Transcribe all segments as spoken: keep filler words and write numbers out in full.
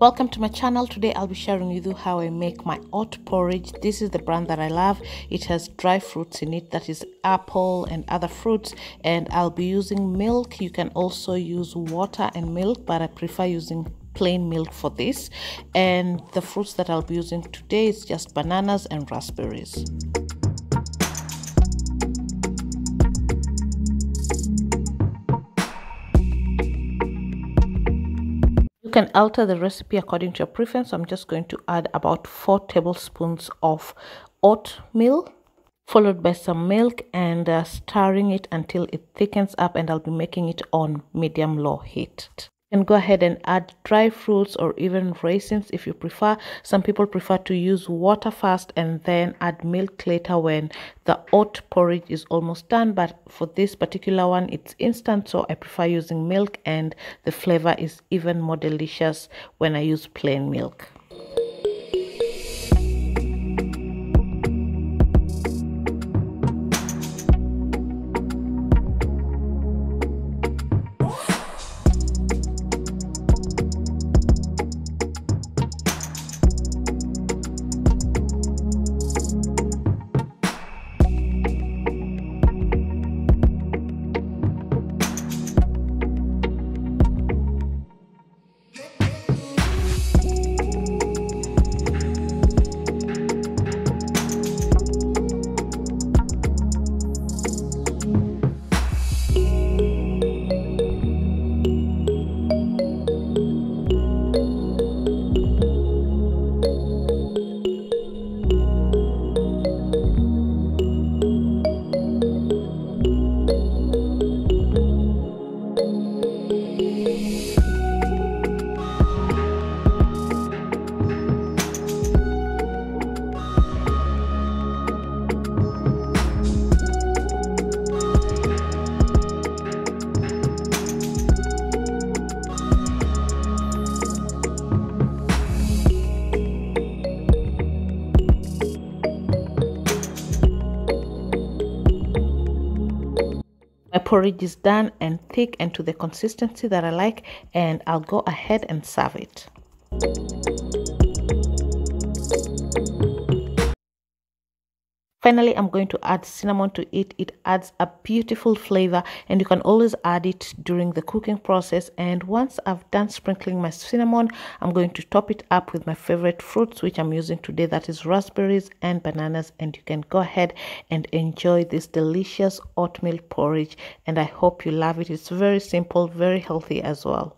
Welcome to my channel. Today I'll be sharing with you how I make my oat porridge. This is the brand that I love. It has dry fruits in it, that is apple and other fruits, and I'll be using milk. You can also use water and milk, but I prefer using plain milk for this. And the fruits that I'll be using today is just bananas and raspberries. You can alter the recipe according to your preference. I'm just going to add about four tablespoons of oatmeal, followed by some milk, and uh, stirring it until it thickens up, and I'll be making it on medium low heat. And go ahead and add dry fruits or even raisins if you prefer. Some people prefer to use water first and then add milk later when the oat porridge is almost done, but for this particular one it's instant, so I prefer using milk, and the flavor is even more delicious when I use plain milk. My porridge is done and thick and to the consistency that I like, and I'll go ahead and serve it. Finally, I'm going to add cinnamon to it. It adds a beautiful flavor, and you can always add it during the cooking process. And once I've done sprinkling my cinnamon, I'm going to top it up with my favorite fruits, which I'm using today, that is raspberries and bananas. And you can go ahead and enjoy this delicious oatmeal porridge, and I hope you love it. It's very simple, very healthy as well.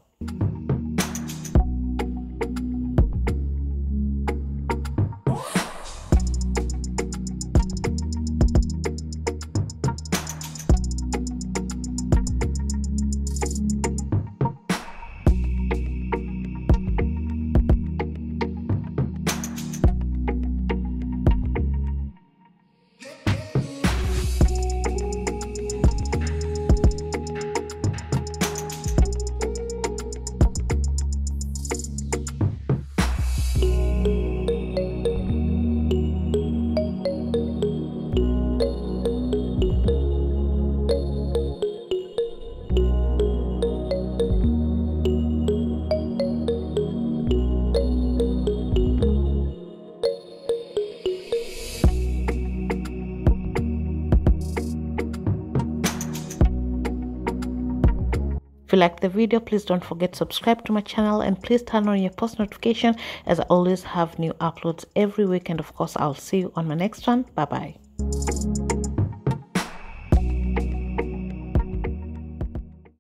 If you like the video, please don't forget to subscribe to my channel, and please turn on your post notification, as I always have new uploads every week. And of course, I'll see you on my next one. Bye bye.